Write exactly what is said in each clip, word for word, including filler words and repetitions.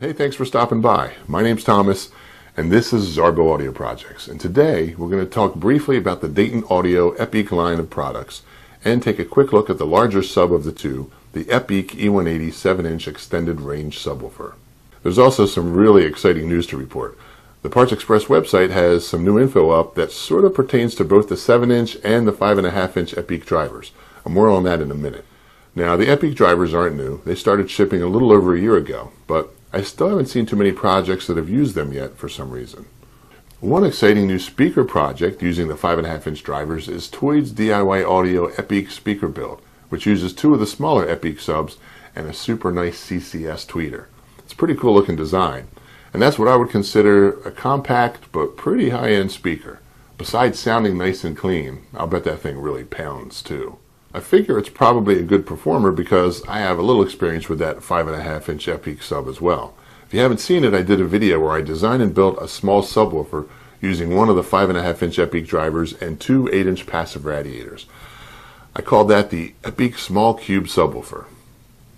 Hey, thanks for stopping by. My name's Thomas, and this is Zarbo Audio Projects. And today, we're going to talk briefly about the Dayton Audio Epique line of products and take a quick look at the larger sub of the two, the Epique E one eighty seven inch extended range subwoofer. There's also some really exciting news to report. The Parts Express website has some new info up that sort of pertains to both the seven inch and the five and a half inch Epique drivers. And more on that in a minute. Now, the Epique drivers aren't new. They started shipping a little over a year ago, but I still haven't seen too many projects that have used them yet for some reason. One exciting new speaker project using the five and a half inch drivers is Toid's D I Y Audio Epique speaker build, which uses two of the smaller Epique subs and a super nice C C S tweeter. It's a pretty cool looking design, and that's what I would consider a compact but pretty high-end speaker. Besides sounding nice and clean, I'll bet that thing really pounds too. I figure it's probably a good performer because I have a little experience with that five and a half inch Epique sub as well. If you haven't seen it, I did a video where I designed and built a small subwoofer using one of the five and a half inch Epique drivers and two eight inch passive radiators. I called that the Epique Small Cube Subwoofer.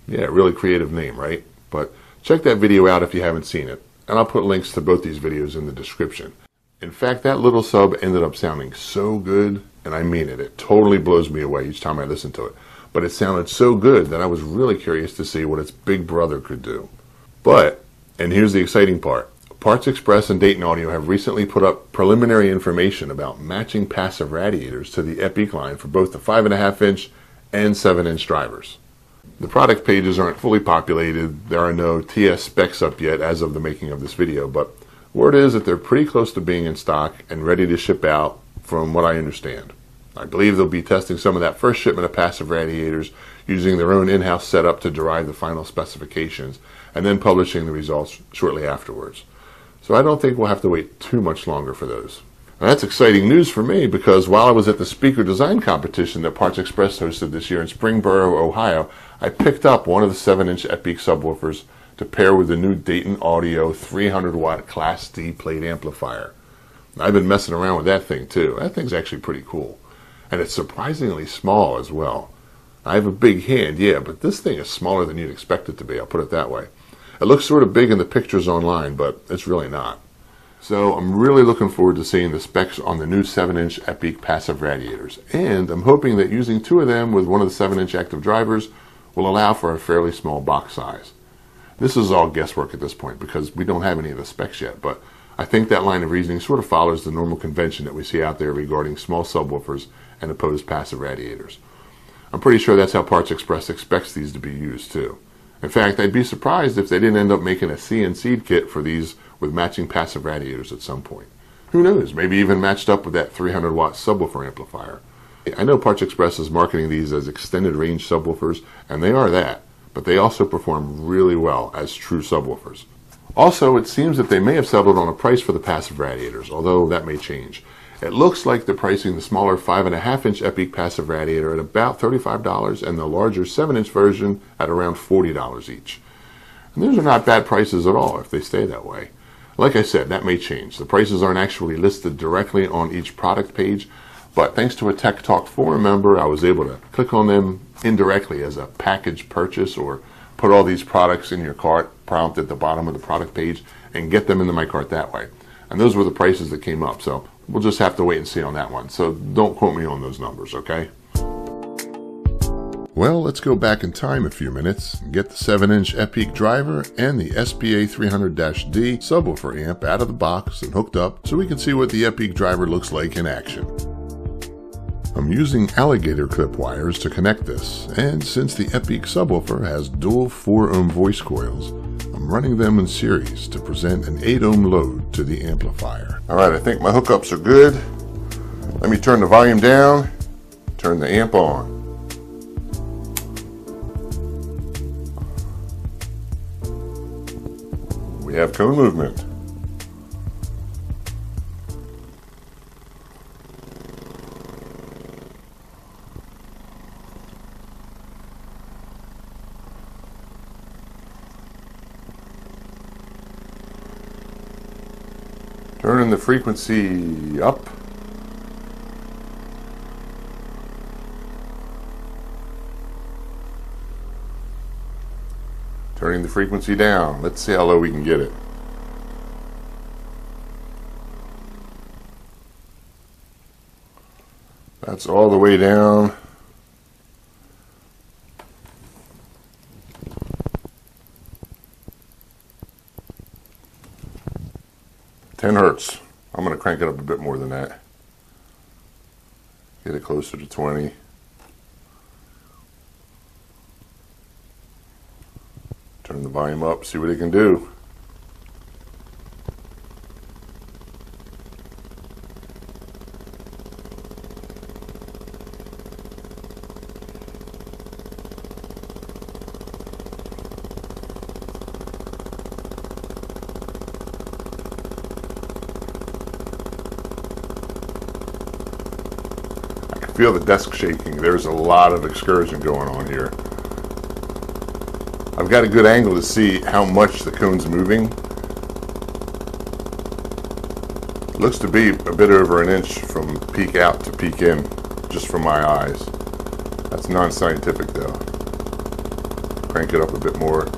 Yeah, really creative name, right? But check that video out if you haven't seen it, and I'll put links to both these videos in the description. In fact, that little sub ended up sounding so good, and I mean it, it totally blows me away each time I listen to it. But it sounded so good that I was really curious to see what its big brother could do. But, and here's the exciting part, Parts Express and Dayton Audio have recently put up preliminary information about matching passive radiators to the Epique line for both the five and a half inch and seven inch drivers. The product pages aren't fully populated, there are no T S specs up yet as of the making of this video, but word is that they're pretty close to being in stock and ready to ship out, from what I understand. I believe they'll be testing some of that first shipment of passive radiators using their own in-house setup to derive the final specifications and then publishing the results shortly afterwards. So I don't think we'll have to wait too much longer for those. Now that's exciting news for me because while I was at the speaker design competition that Parts Express hosted this year in Springboro, Ohio, I picked up one of the seven inch Epique subwoofers to pair with the new Dayton Audio three hundred watt Class D plate amplifier. I've been messing around with that thing too. That thing's actually pretty cool. And it's surprisingly small as well. I have a big hand, yeah, but this thing is smaller than you'd expect it to be, I'll put it that way. It looks sort of big in the pictures online, but it's really not. So I'm really looking forward to seeing the specs on the new seven inch Epique passive radiators. And I'm hoping that using two of them with one of the seven inch active drivers will allow for a fairly small box size. This is all guesswork at this point because we don't have any of the specs yet, but I think that line of reasoning sort of follows the normal convention that we see out there regarding small subwoofers and opposed passive radiators. I'm pretty sure that's how Parts Express expects these to be used too. In fact, I'd be surprised if they didn't end up making a C N C kit for these with matching passive radiators at some point. Who knows, maybe even matched up with that three hundred watt subwoofer amplifier. I know Parts Express is marketing these as extended range subwoofers, and they are that, but they also perform really well as true subwoofers. Also, it seems that they may have settled on a price for the passive radiators, although that may change. It looks like they're pricing the smaller five and a half inch Epique passive radiator at about thirty-five dollars and the larger seven inch version at around forty dollars each. And those are not bad prices at all if they stay that way. Like I said, that may change. The prices aren't actually listed directly on each product page, but thanks to a Tech Talk forum member, I was able to click on them indirectly as a package purchase or put all these products in your cart prompt at the bottom of the product page and get them into my cart that way. And those were the prices that came up, so we'll just have to wait and see on that one. So don't quote me on those numbers, okay? Well, let's go back in time a few minutes and get the seven inch Epique driver and the S P A three hundred D subwoofer amp out of the box and hooked up so we can see what the Epique driver looks like in action. I'm using alligator clip wires to connect this, and since the Epique subwoofer has dual four ohm voice coils, I'm running them in series to present an eight ohm load to the amplifier. Alright, I think my hookups are good. Let me turn the volume down, turn the amp on. We have cone movement. Turning the frequency up. Turning the frequency down. Let's see how low we can get it. That's all the way down. ten hertz. I'm going to crank it up a bit more than that. Get it closer to twenty. Turn the volume up, see what it can do. Feel the desk shaking. There's a lot of excursion going on here. I've got a good angle to see how much the cone's moving. It looks to be a bit over an inch from peak out to peak in, just from my eyes. That's non-scientific though. Crank it up a bit more.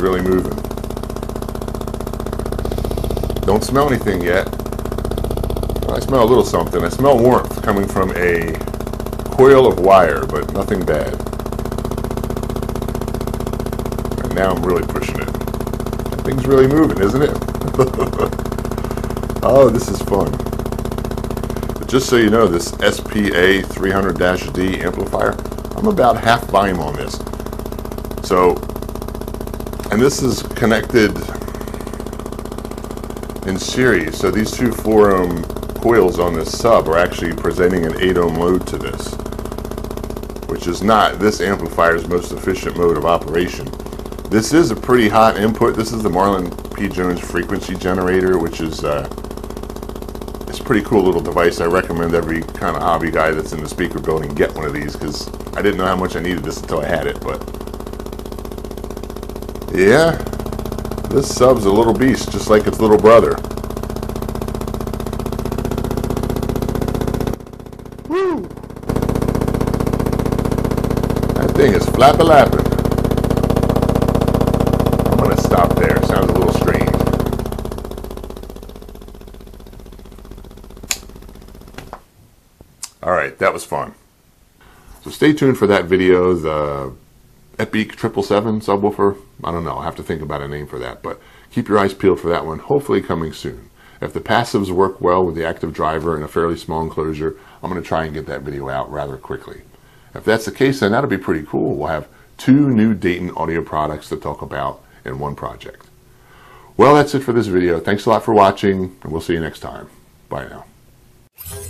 Really moving. Don't smell anything yet. Well, I smell a little something. I smell warmth coming from a coil of wire, but nothing bad. And now I'm really pushing it. That thing's really moving, isn't it? Oh, this is fun. But just so you know, this S P A three hundred D amplifier, I'm about half volume on this. So and this is connected in series, so these two four ohm coils on this sub are actually presenting an eight ohm load to this, which is not this amplifier's most efficient mode of operation. This is a pretty hot input. This is the Marlin P. Jones frequency generator, which is uh, it's a pretty cool little device. I recommend every kind of hobby guy that's in the speaker building get one of these, because I didn't know how much I needed this until I had it, but yeah, this sub's a little beast, just like its little brother. Woo! That thing is flap-a-lappin'. I'm going to stop there. It sounds a little strange. Alright, that was fun. So stay tuned for that video. The Epique triple seven subwoofer. I don't know. I'll have to think about a name for that, but keep your eyes peeled for that one. Hopefully coming soon. If the passives work well with the active driver in a fairly small enclosure, I'm going to try and get that video out rather quickly. If that's the case, then that'll be pretty cool. We'll have two new Dayton Audio products to talk about in one project. Well, that's it for this video. Thanks a lot for watching, and we'll see you next time. Bye now.